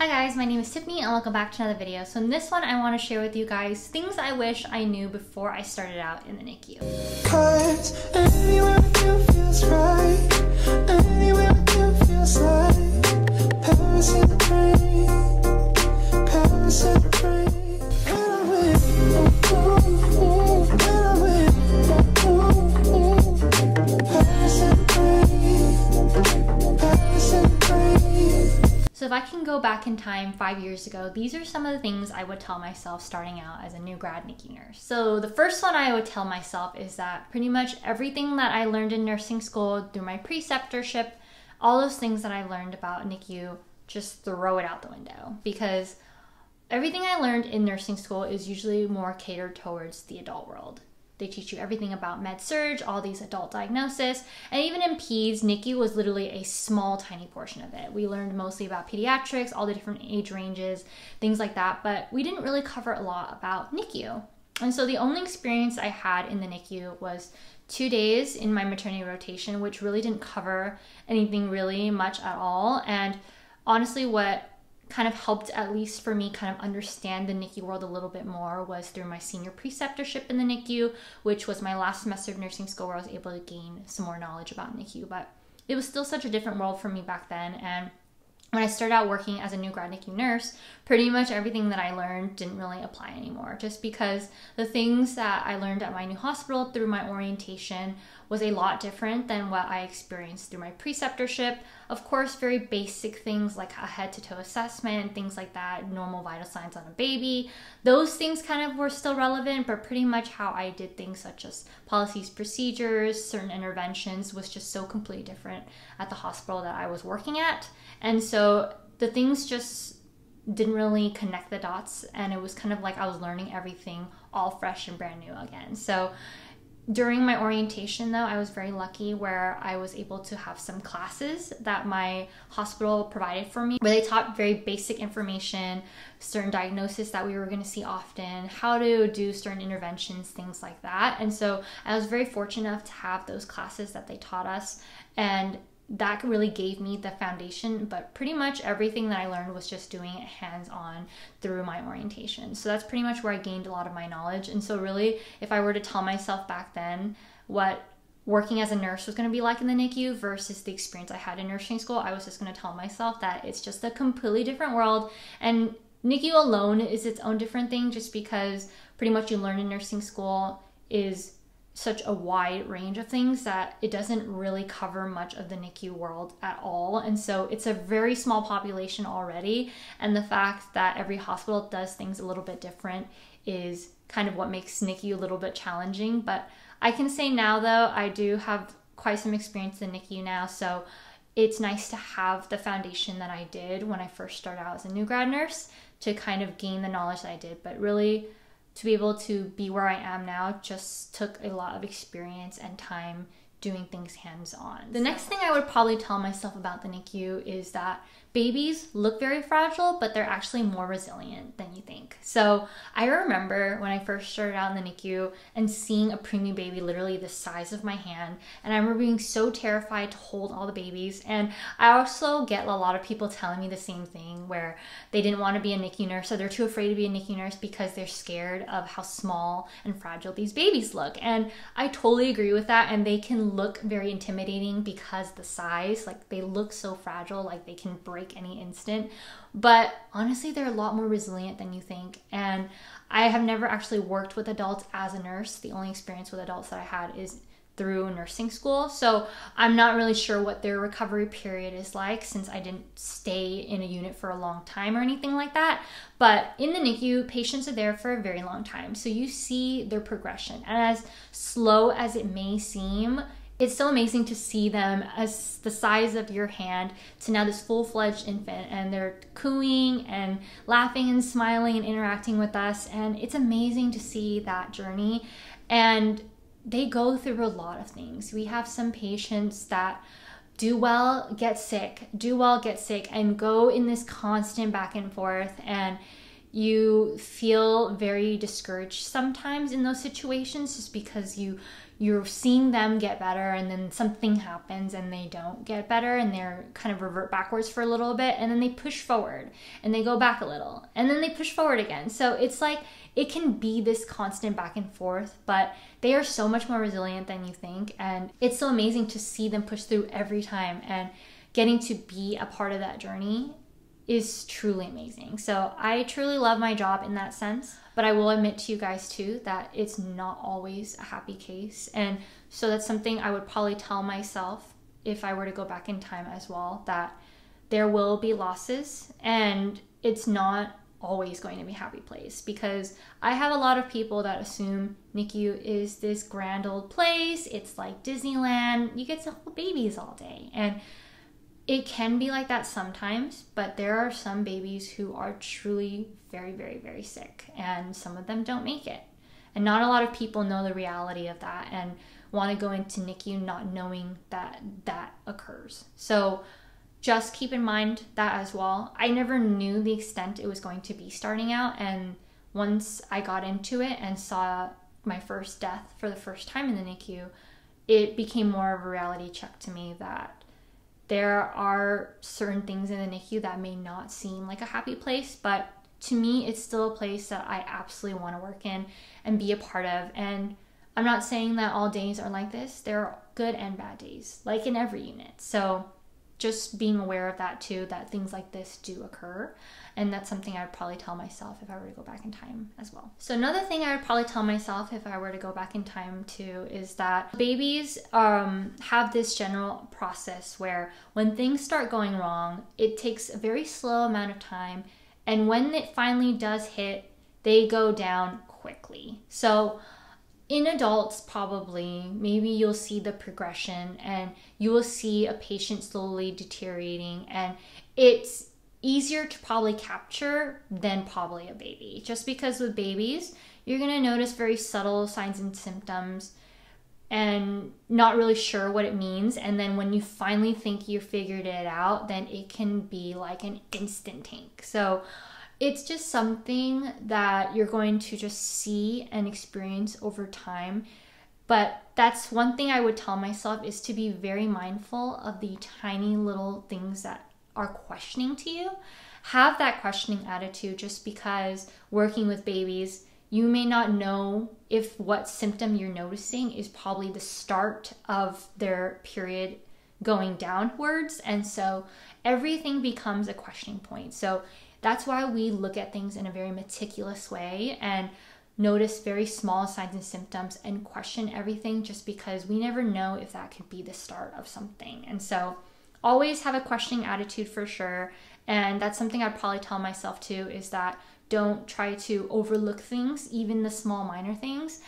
Hi guys, my name is Tiffany and welcome back to another video. So in this one, I want to share with you guys things I wish I knew before I started out in the NICU. So if I can go back in time 5 years ago, these are some of the things I would tell myself starting out as a new grad NICU nurse. So the first one I would tell myself is that pretty much everything that I learned in nursing school through my preceptorship, all those things that I learned about NICU, just throw it out the window, because everything I learned in nursing school is usually more catered towards the adult world. They teach you everything about med-surg, all these adult diagnoses, and even in peds, NICU was literally a small, tiny portion of it. We learned mostly about pediatrics, all the different age ranges, things like that, but we didn't really cover a lot about NICU. And so the only experience I had in the NICU was 2 days in my maternity rotation, which really didn't cover anything really much at all. And honestly, what kind of helped, at least for me, kind of understand the NICU world a little bit more was through my senior preceptorship in the NICU, which was my last semester of nursing school, where I was able to gain some more knowledge about NICU. But it was still such a different world for me back then, and when I started out working as a new grad NICU nurse, pretty much everything that I learned didn't really apply anymore, just because the things that I learned at my new hospital through my orientation was a lot different than what I experienced through my preceptorship. Of course, very basic things like a head-to-toe assessment, things like that, normal vital signs on a baby, those things kind of were still relevant, but pretty much how I did things such as policies, procedures, certain interventions was just so completely different at the hospital that I was working at. And so the things just didn't really connect the dots, and it was kind of like I was learning everything all fresh and brand new again. So during my orientation though, I was very lucky where I was able to have some classes that my hospital provided for me, where they taught very basic information, certain diagnoses that we were going to see often, how to do certain interventions, things like that. And so I was very fortunate enough to have those classes that they taught us, and that really gave me the foundation, but pretty much everything that I learned was just doing it hands-on through my orientation. So that's pretty much where I gained a lot of my knowledge. And so really, if I were to tell myself back then what working as a nurse was going to be like in the NICU versus the experience I had in nursing school, I was just going to tell myself that it's just a completely different world, and NICU alone is its own different thing, just because pretty much you learn in nursing school is such a wide range of things that it doesn't really cover much of the NICU world at all. And so it's a very small population already, and the fact that every hospital does things a little bit different is kind of what makes NICU a little bit challenging. But I can say now though, I do have quite some experience in NICU now, so it's nice to have the foundation that I did when I first started out as a new grad nurse to kind of gain the knowledge that I did. But really, to be able to be where I am now just took a lot of experience and time doing things hands-on. The next thing I would probably tell myself about the NICU is that babies look very fragile, but they're actually more resilient than you think. So I remember when I first started out in the NICU and seeing a preemie baby literally the size of my hand, and I remember being so terrified to hold all the babies. And I also get a lot of people telling me the same thing, where they didn't want to be a NICU nurse, so they're too afraid to be a NICU nurse because they're scared of how small and fragile these babies look. And I totally agree with that, and they can look very intimidating because the size, like they look so fragile, like they can break any instant. But honestly, they're a lot more resilient than you think. And I have never actually worked with adults as a nurse. The only experience with adults that I had is through nursing school, so I'm not really sure what their recovery period is like, since I didn't stay in a unit for a long time or anything like that. But in the NICU, patients are there for a very long time, so you see their progression, and as slow as it may seem, it's so amazing to see them as the size of your hand to now this full-fledged infant, and they're cooing and laughing and smiling and interacting with us, and it's amazing to see that journey. And they go through a lot of things. We have some patients that do well, get sick, and go in this constant back and forth, and you feel very discouraged sometimes in those situations, just because you you're seeing them get better, and then something happens and they don't get better, and they're kind of revert backwards for a little bit, and then they push forward and they go back a little, and then they push forward again. So it's like, it can be this constant back and forth, but they are so much more resilient than you think. And it's so amazing to see them push through every time, and getting to be a part of that journey is truly amazing. So I truly love my job in that sense, but I will admit to you guys too that it's not always a happy case. And so that's something I would probably tell myself if I were to go back in time as well, that there will be losses, and it's not always going to be a happy place, because I have a lot of people that assume NICU is this grand old place. It's like Disneyland. You get to hold babies all day, and it can be like that sometimes, but there are some babies who are truly very, very, very sick, and some of them don't make it. And not a lot of people know the reality of that and want to go into NICU not knowing that that occurs. So just keep in mind that as well. I never knew the extent it was going to be starting out, and once I got into it and saw my first death for the first time in the NICU, it became more of a reality check to me that there are certain things in the NICU that may not seem like a happy place, but to me, it's still a place that I absolutely want to work in and be a part of. And I'm not saying that all days are like this. There are good and bad days, like in every unit. So just being aware of that too, that things like this do occur. And that's something I would probably tell myself if I were to go back in time as well. So another thing I would probably tell myself if I were to go back in time too is that babies have this general process where when things start going wrong, it takes a very slow amount of time. And when it finally does hit, they go down quickly. So in adults, probably, maybe you'll see the progression and you will see a patient slowly deteriorating, and it's easier to probably capture than probably a baby. Just because with babies, you're gonna notice very subtle signs and symptoms and not really sure what it means. And then when you finally think you figured it out, then it can be like an instant tank. So it's just something that you're going to just see and experience over time. But that's one thing I would tell myself, is to be very mindful of the tiny little things that are questioning to you. Have that questioning attitude, just because working with babies, you may not know if what symptom you're noticing is probably the start of their period going downwards. And so everything becomes a questioning point. So that's why we look at things in a very meticulous way and notice very small signs and symptoms and question everything, just because we never know if that could be the start of something. And so always have a questioning attitude for sure. And that's something I'd probably tell myself too, is that don't try to overlook things, even the small minor things.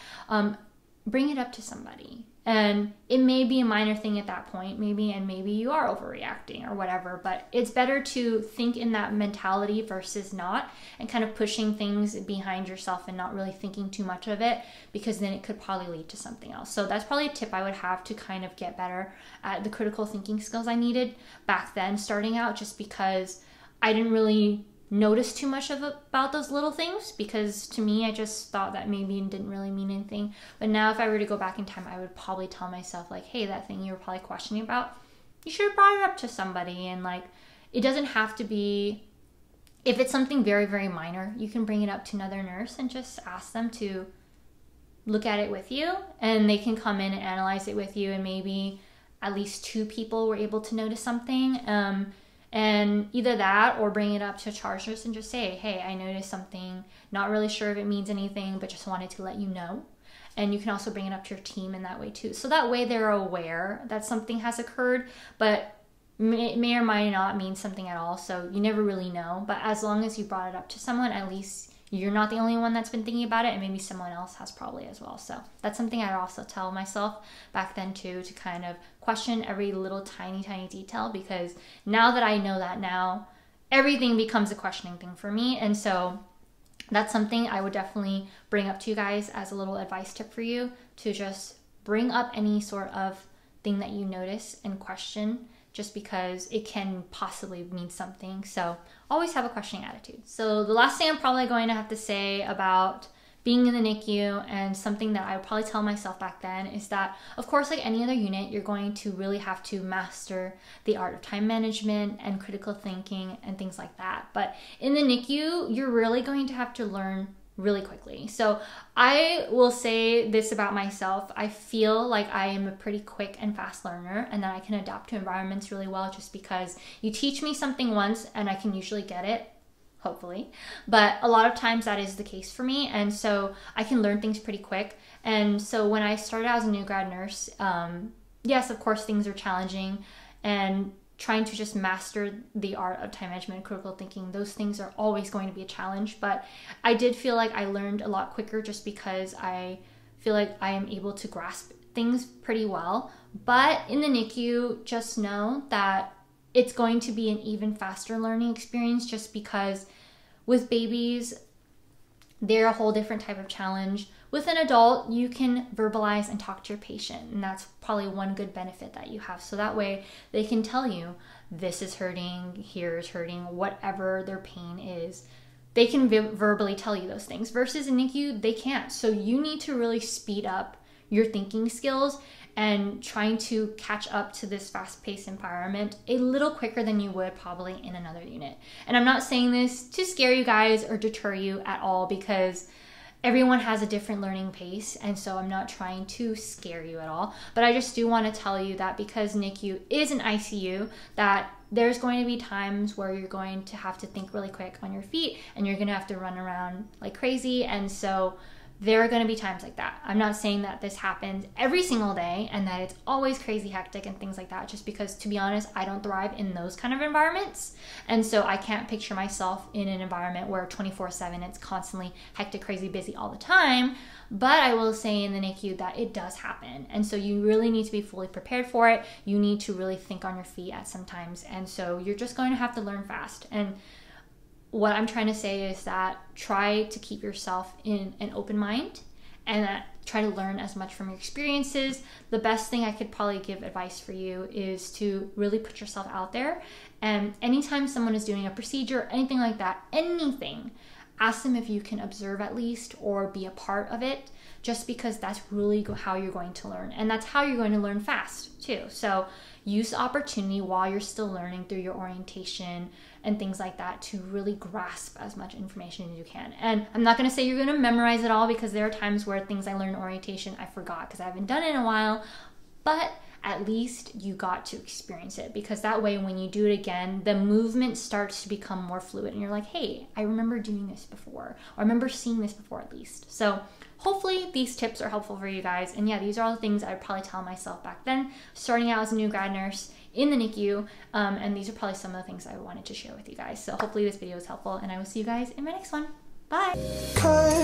Bring it up to somebody. And it may be a minor thing at that point, maybe you are overreacting or whatever, but it's better to think in that mentality versus not, and kind of pushing things behind yourself and not really thinking too much of it, because then it could probably lead to something else. So that's probably a tip I would have to kind of get better at the critical thinking skills I needed back then starting out, just because I didn't really notice too much about those little things, because to me, I just thought that maybe it didn't really mean anything. But now if I were to go back in time, I would probably tell myself like, hey, that thing you were probably questioning about, you should have brought it up to somebody. And like, it doesn't have to be, if it's something very, very minor, you can bring it up to another nurse and just ask them to look at it with you, and they can come in and analyze it with you. And maybe at least two people were able to notice something. And either that or bring it up to a charge nurse and just say, hey, I noticed something, not really sure if it means anything, but just wanted to let you know. And you can also bring it up to your team in that way too. So that way they're aware that something has occurred, but it may or may not mean something at all. So you never really know. But as long as you brought it up to someone, at least you're not the only one that's been thinking about it, and maybe someone else has probably as well. So that's something I'd also tell myself back then too, to kind of question every little tiny detail, because now that I know that now, everything becomes a questioning thing for me. And so that's something I would definitely bring up to you guys as a little advice tip for you, to just bring up any sort of thing that you notice and question, just because it can possibly mean something. So always have a questioning attitude. So the last thing I'm probably going to have to say about being in the NICU, and something that I would probably tell myself back then is that, of course, like any other unit, you're going to really have to master the art of time management and critical thinking and things like that. But in the NICU, you're really going to have to learn really quickly. So I will say this about myself. I feel like I am a pretty quick and fast learner, and that I can adapt to environments really well, just because you teach me something once and I can usually get it, hopefully. But a lot of times that is the case for me. And so I can learn things pretty quick. And so when I started as a new grad nurse, yes, of course, things are challenging, and trying to just master the art of time management and critical thinking, those things are always going to be a challenge. But I did feel like I learned a lot quicker, just because I feel like I am able to grasp things pretty well. But in the NICU, just know that it's going to be an even faster learning experience, just because with babies, they're a whole different type of challenge. With an adult, you can verbalize and talk to your patient, and that's probably one good benefit that you have. So that way they can tell you, this is hurting, here is hurting, whatever their pain is. They can verbally tell you those things, versus in NICU, they can't. So you need to really speed up your thinking skills and trying to catch up to this fast-paced environment a little quicker than you would probably in another unit. And I'm not saying this to scare you guys or deter you at all, because everyone has a different learning pace, and so I'm not trying to scare you at all. But I just do want to tell you that because NICU is an ICU, that there's going to be times where you're going to have to think really quick on your feet, and you're going to have to run around like crazy. And so there are going to be times like that. I'm not saying that this happens every single day and that it's always crazy hectic and things like that, just because, to be honest, I don't thrive in those kind of environments. And so I can't picture myself in an environment where 24/7 it's constantly hectic, crazy, busy all the time. But I will say in the NICU that it does happen. And so you really need to be fully prepared for it. You need to really think on your feet at some times. And so you're just going to have to learn fast. And what I'm trying to say is that try to keep yourself in an open mind, and that try to learn as much from your experiences. The best thing I could probably give advice for you is to really put yourself out there. And anytime someone is doing a procedure, anything like that, anything, ask them if you can observe at least or be a part of it, just because that's really how you're going to learn. And that's how you're going to learn fast too. So use opportunity while you're still learning through your orientation and things like that to really grasp as much information as you can. And I'm not going to say you're going to memorize it all, because there are times where things I learned in orientation I forgot because I haven't done it in a while. But at least you got to experience it, because that way when you do it again, the movement starts to become more fluid and you're like, hey, I remember doing this before, or I remember seeing this before at least. So hopefully these tips are helpful for you guys. And yeah, these are all the things I'd probably tell myself back then, starting out as a new grad nurse in the NICU. And these are probably some of the things I wanted to share with you guys. So hopefully this video is helpful, and I will see you guys in my next one. Bye.